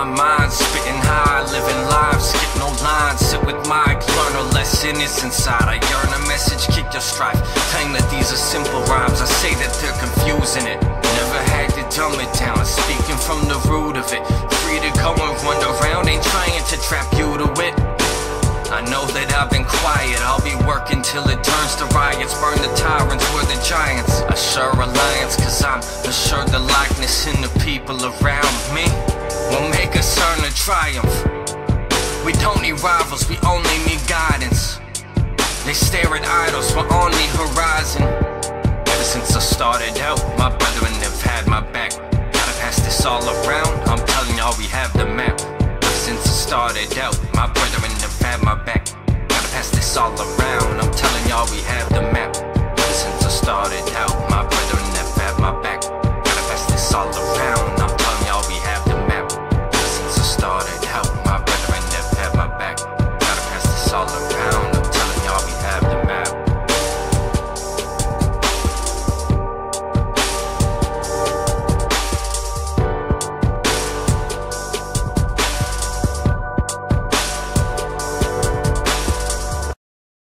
my mind, spitting high, living life, skip no lines, sit with Mike, learn a lesson, it's inside. I yearn a message, kick your strife, claim that these are simple rhymes, I say that they're confusing it, never had to dumb it down, speaking from the root of it, free to go and run around, ain't trying to trap you to it. I know that I've been quiet, I'll be working till it turns to riots, burn the tyrants, we're the giants, a sure alliance, cause I'm assured the likeness in the people around me will make us earn a triumph. We don't need rivals, we only need guidance. They stare at idols, we're on the horizon. Ever since I started out, my